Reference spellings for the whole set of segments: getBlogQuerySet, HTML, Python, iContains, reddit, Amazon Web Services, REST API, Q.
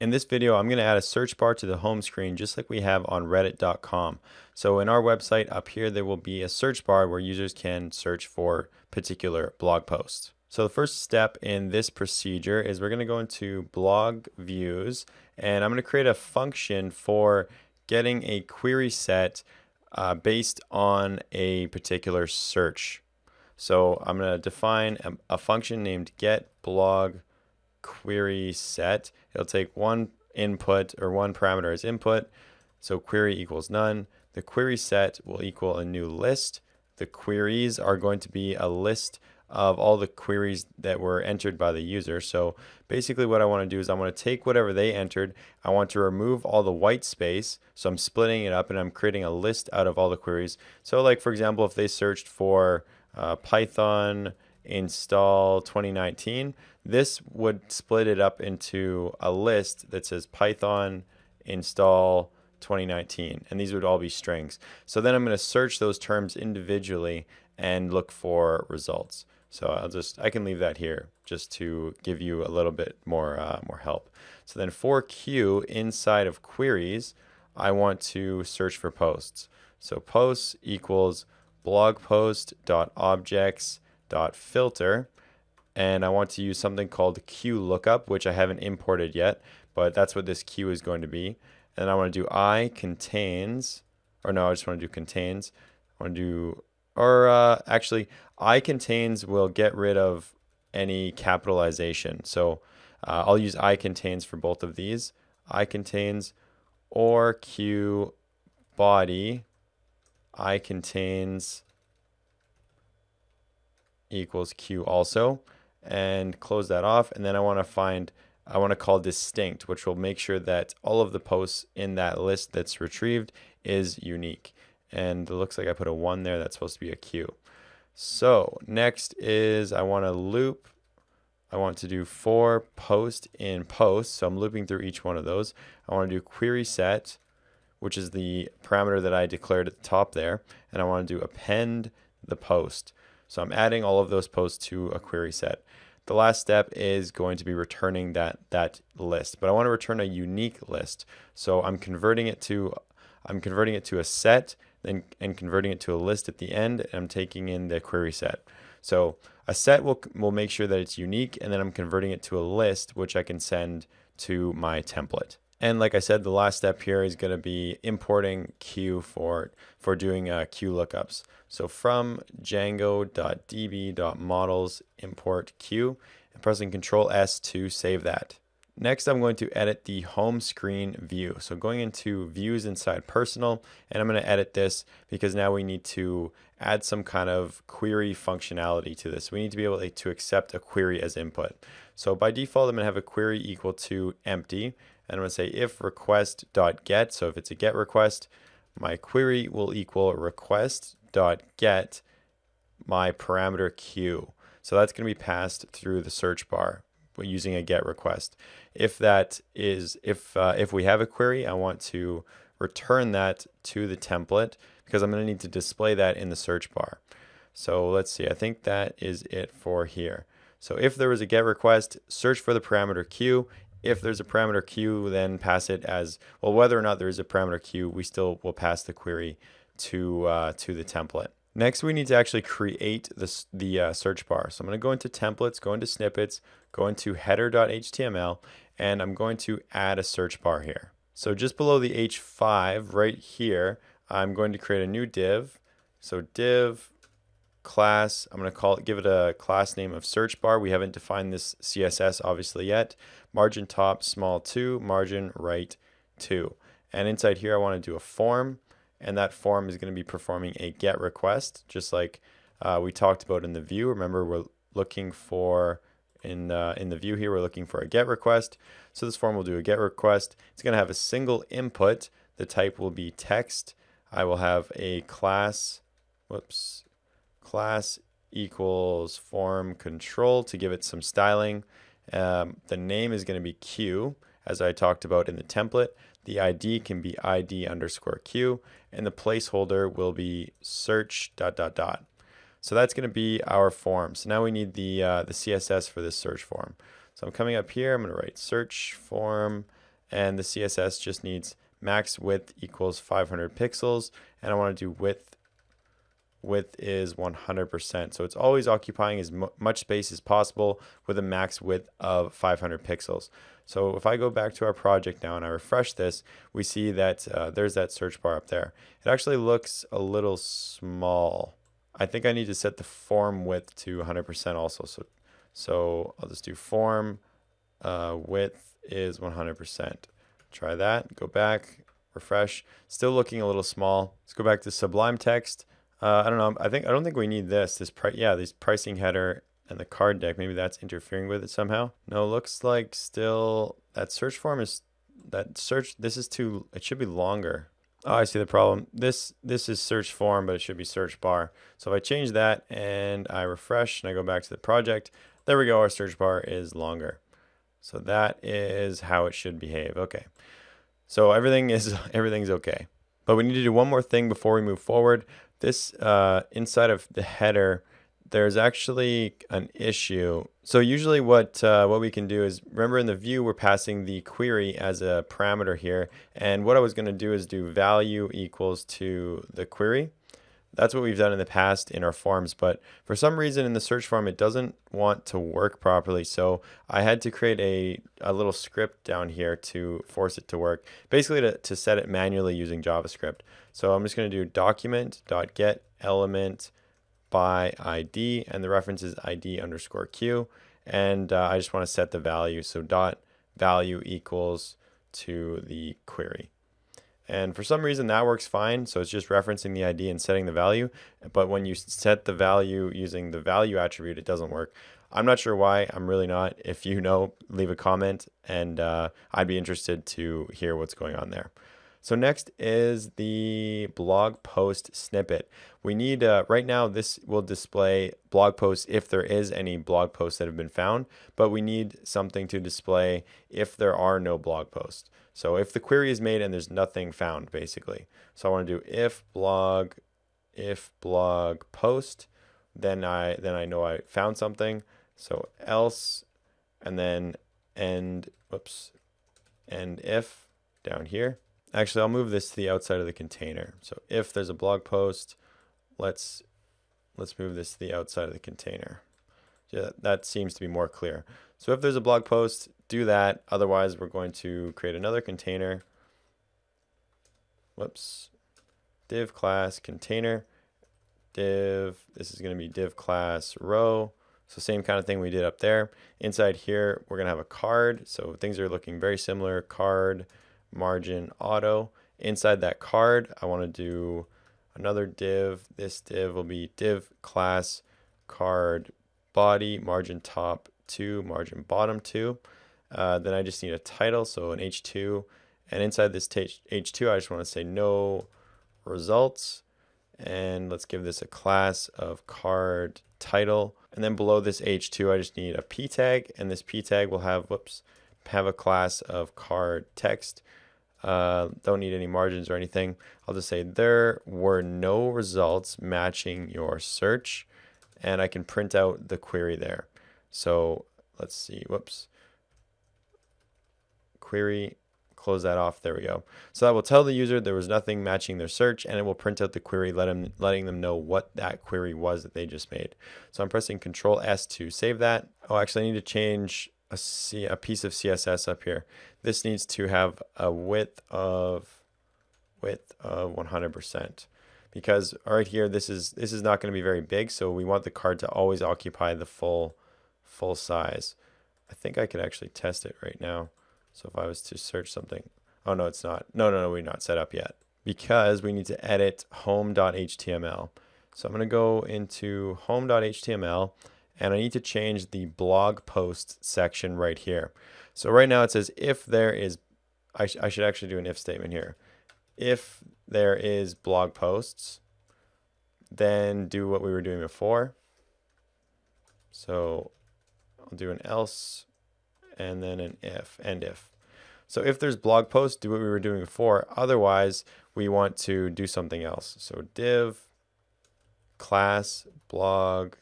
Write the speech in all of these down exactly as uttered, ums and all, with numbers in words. In this video, I'm going to add a search bar to the home screen just like we have on reddit dot com. So in our website up here, there will be a search bar where users can search for particular blog posts. So the first step in this procedure is we're going to go into blog views, and I'm going to create a function for getting a query set uh, based on a particular search. So I'm going to define a, a function named getBlogQuerySet. It'll take one input, or one parameter as input. So query equals none. The query set will equal a new list. The queries are going to be a list of all the queries that were entered by the user. So basically what I want to do is I want to take whatever they entered. I want to remove all the white space. So I'm splitting it up and I'm creating a list out of all the queries. So like, for example, if they searched for uh, Python install twenty nineteen, this would split it up into a list that says Python install twenty nineteen, and these would all be strings. So then I'm going to search those terms individually and look for results. So I'll just I can leave that here just to give you a little bit more uh, more help. So then for Q inside of queries, I want to search for posts. So posts equals blogpost.objects.filter, and I want to use something called Q lookup, which I haven't imported yet, but that's what this Q is going to be. And I want to do iContains, or no, I just want to do contains. I want to do, or uh, actually iContains will get rid of any capitalization. So uh, I'll use iContains for both of these. iContains or Q body iContains equals Q also, and close that off. And then I want to find, I want to call distinct, which will make sure that all of the posts in that list that's retrieved is unique. And it looks like I put a one there. That's supposed to be a Q. So next is I want to loop. I want to do for post in post. So I'm looping through each one of those. I want to do query set, which is the parameter that I declared at the top there. And I want to do append the post. So I'm adding all of those posts to a query set. The last step is going to be returning that that list, but I want to return a unique list. So I'm converting it to I'm converting it to a set, then and converting it to a list at the end, and I'm taking in the query set. So a set will will make sure that it's unique, and then I'm converting it to a list, which I can send to my template. And like I said, the last step here is going to be importing Q for, for doing uh, Q lookups. So from django.db.models import Q, and pressing Control S to save that. Next, I'm going to edit the home screen view. So going into views inside personal, and I'm going to edit this because now we need to add some kind of query functionality to this. We need to be able to accept a query as input. So by default, I'm going to have a query equal to empty. And I'm going to say if request.get, so if it's a get request, my query will equal request.get my parameter Q. So that's going to be passed through the search bar using a get request. If that is, if, uh, if we have a query, I want to return that to the template because I'm going to need to display that in the search bar. So let's see, I think that is it for here. So if there was a get request, search for the parameter Q. If there's a parameter Q, then pass it as, well, whether or not there is a parameter Q, we still will pass the query to, uh, to the template. Next, we need to actually create the, the uh, search bar. So I'm going to go into templates, go into snippets, go into header.html, and I'm going to add a search bar here. So just below the H five right here, I'm going to create a new div. So div class, I'm going to call it, give it a class name of search bar. We haven't defined this C S S obviously yet. Margin top small two, margin right two. And inside here I want to do a form, and that form is going to be performing a get request, just like uh, we talked about in the view. Remember, we're looking for in uh, in the view here, we're looking for a get request. So this form will do a get request. It's going to have a single input. The type will be text. I will have a class. Whoops. Class equals form control to give it some styling. Um, the name is going to be Q, as I talked about in the template. The I D can be I D underscore Q, and the placeholder will be search dot dot dot. So that's going to be our form. So now we need the uh, the C S S for this search form. So I'm coming up here. I'm going to write search form, and the C S S just needs max width equals five hundred pixels, and I want to do width width is one hundred percent, so it's always occupying as much space as possible with a max width of five hundred pixels. So if I go back to our project now and I refresh this, we see that uh, there's that search bar up there. It actually looks a little small. I think I need to set the form width to one hundred percent also, so so I'll just do form uh, width is one hundred percent. Try that, go back, refresh, still looking a little small. Let's go back to Sublime Text. Uh, I don't know. I think I don't think we need this. This price, yeah, this pricing header and the card deck. Maybe that's interfering with it somehow. No, looks like still that search form is that search. This is too. It should be longer. Oh, I see the problem. This this is search form, but it should be search bar. So if I change that and I refresh and I go back to the project, there we go. Our search bar is longer. So that is how it should behave. Okay. So everything is everything's okay. But we need to do one more thing before we move forward. This uh, inside of the header, there's actually an issue. So usually what uh, what we can do is, remember in the view we're passing the query as a parameter here, and what I was going to do is do value equals to the query. That's what we've done in the past in our forms, but for some reason in the search form it doesn't want to work properly, so I had to create a, a little script down here to force it to work, basically to, to set it manually using JavaScript. So I'm just going to do document.getElementById, and the reference is id underscore q, and uh, I just want to set the value, so dot value equals to the query. And for some reason that works fine, so it's just referencing the I D and setting the value, but when you set the value using the value attribute, it doesn't work. I'm not sure why, I'm really not. If you know, leave a comment, and uh, I'd be interested to hear what's going on there. So next is the blog post snippet. We need, uh, right now this will display blog posts if there is any blog posts that have been found, but we need something to display if there are no blog posts. So if the query is made and there's nothing found, basically. So I want to do if blog, if blog post, then I, then I know I found something. So else, and then and, whoops, and if down here. Actually, I'll move this to the outside of the container. So if there's a blog post, let's let's move this to the outside of the container. Yeah, that seems to be more clear. So if there's a blog post, do that. Otherwise, we're going to create another container. Whoops. Div class container. Div. This is going to be div class row. So same kind of thing we did up there. Inside here, we're going to have a card. So things are looking very similar. Card. Margin auto. Inside that card, I want to do another div. This div will be div class card body, margin top two, margin bottom two. Uh, then I just need a title, so an H two, and inside this H two I just want to say no results, and let's give this a class of card title. And then below this H two I just need a p tag, and this p tag will have whoops have a class of card text. Uh, don't need any margins or anything. I'll just say there were no results matching your search, and I can print out the query there. So let's see, whoops, query, close that off, there we go. So that will tell the user there was nothing matching their search, and it will print out the query, let them, letting them know what that query was that they just made. So I'm pressing Control S to save that. Oh, actually I need to change A, C, a piece of C S S up here. This needs to have a width of width of one hundred percent, because right here this is this is not going to be very big, so we want the card to always occupy the full full size. I think I could actually test it right now. So if I was to search something, oh no, it's not. No, no, no, we're not set up yet because we need to edit home.html. So I'm going to go into home.html. And I need to change the blog post section right here. So right now it says if there is, I, sh I should actually do an if statement here. If there is blog posts, then do what we were doing before. So I'll do an else and then an if, and if. So if there's blog posts, do what we were doing before. Otherwise, we want to do something else. So div class blog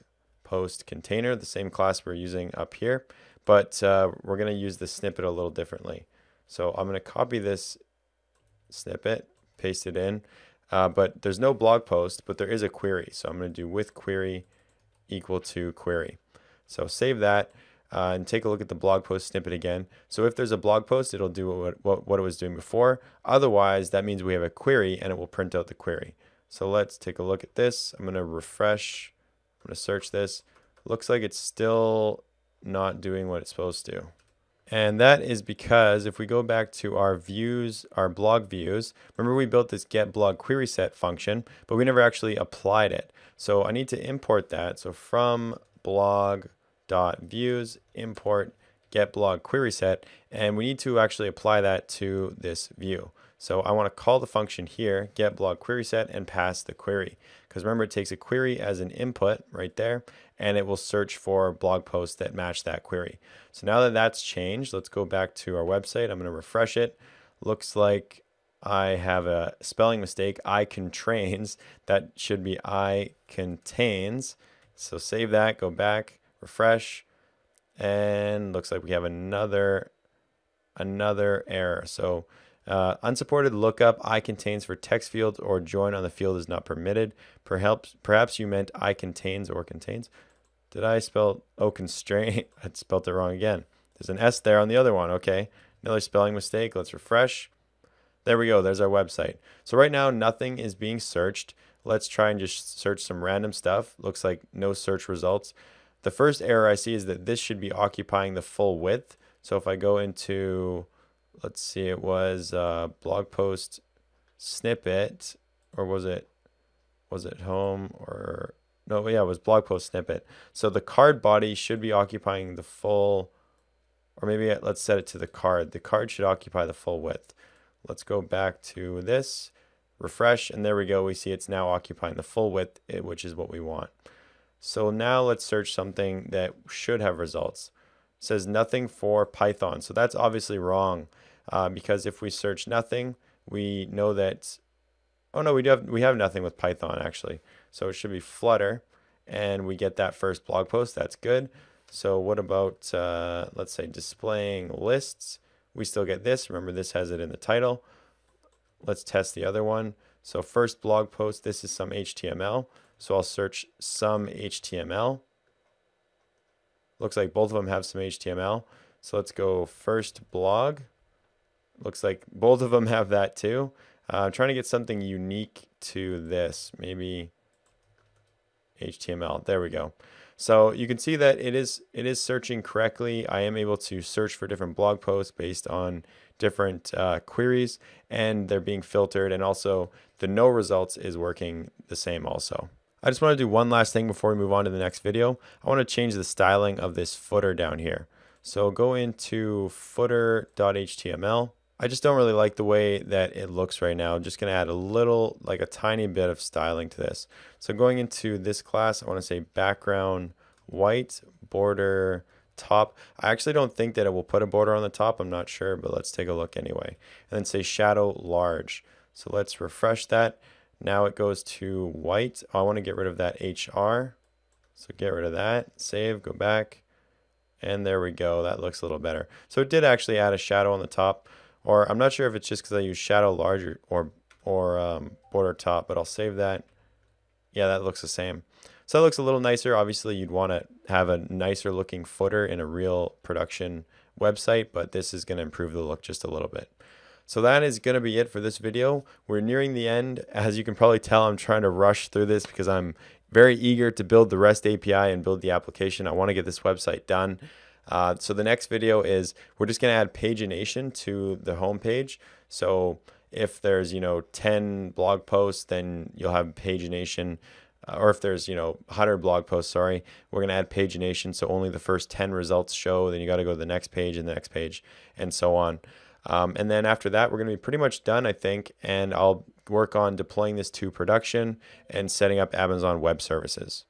post container, the same class we're using up here, but uh, we're going to use the snippet a little differently. So I'm going to copy this snippet, paste it in, uh, but there's no blog post, but there is a query. So I'm going to do with query equal to query. So save that uh, and take a look at the blog post snippet again. So if there's a blog post, it'll do what, what, what it was doing before. Otherwise, that means we have a query and it will print out the query. So let's take a look at this. I'm going to refresh. I'm going to search this. Looks like it's still not doing what it's supposed to. And that is because if we go back to our views, our blog views, remember we built this getBlogQuerySet function, but we never actually applied it. So I need to import that. So from blog.views, import getBlogQuerySet, and we need to actually apply that to this view. So I want to call the function here, getBlogQuerySet, and pass the query. Because remember, it takes a query as an input right there, and it will search for blog posts that match that query. So now that that's changed, let's go back to our website. I'm going to refresh it. Looks like I have a spelling mistake, iContains. That should be iContains. So save that, go back, refresh, and looks like we have another, another error. So Uh, unsupported lookup iContains for text fields or join on the field is not permitted. Perhaps perhaps you meant iContains or contains. Did I spell oh constraint? I spelled it wrong again. There's an S there on the other one. Okay, another spelling mistake. Let's refresh. There we go. There's our website. So right now nothing is being searched. Let's try and just search some random stuff. Looks like no search results. The first error I see is that this should be occupying the full width. So if I go into, let's see, it was uh, blog post snippet, or was it, was it home, or no, yeah, it was blog post snippet. So the card body should be occupying the full, or maybe let's set it to the card. The card should occupy the full width. Let's go back to this, refresh, and there we go. We see it's now occupying the full width, which is what we want. So now let's search something that should have results. It says nothing for Python. So that's obviously wrong. Uh, because if we search nothing, we know that, oh no, we do have, we have nothing with Python actually. So it should be Flutter, and we get that first blog post. That's good. So what about, uh, let's say displaying lists. We still get this. Remember, this has it in the title. Let's test the other one. So first blog post, this is some H T M L. So I'll search some H T M L. Looks like both of them have some H T M L. So let's go first blog. Looks like both of them have that too. Uh, I'm trying to get something unique to this. Maybe H T M L. There we go. So you can see that it is it is searching correctly. I am able to search for different blog posts based on different uh, queries, and they're being filtered. And also the no results is working the same also. I just want to do one last thing before we move on to the next video. I want to change the styling of this footer down here. So go into footer.html. I just don't really like the way that it looks right now. I'm just going to add a little, like a tiny bit of styling to this. So going into this class, I want to say background white, border top. I actually don't think that it will put a border on the top. I'm not sure, but let's take a look anyway. And then say shadow large. So let's refresh that. Now it goes to white. I want to get rid of that H R. So get rid of that. Save, go back. And there we go. That looks a little better. So it did actually add a shadow on the top, or I'm not sure if it's just because I use shadow larger or or um, border top, but I'll save that. Yeah, that looks the same. So it looks a little nicer. Obviously, you'd want to have a nicer looking footer in a real production website, but this is going to improve the look just a little bit. So that is going to be it for this video. We're nearing the end. As you can probably tell, I'm trying to rush through this because I'm very eager to build the REST A P I and build the application. I want to get this website done. Uh, so the next video is, we're just going to add pagination to the home page. So if there's, you know, ten blog posts, then you'll have pagination. Uh, or if there's, you know, one hundred blog posts, sorry, we're going to add pagination. So only the first ten results show. Then you got to go to the next page and the next page and so on. Um, and then after that, we're going to be pretty much done, I think, and I'll work on deploying this to production and setting up Amazon Web Services.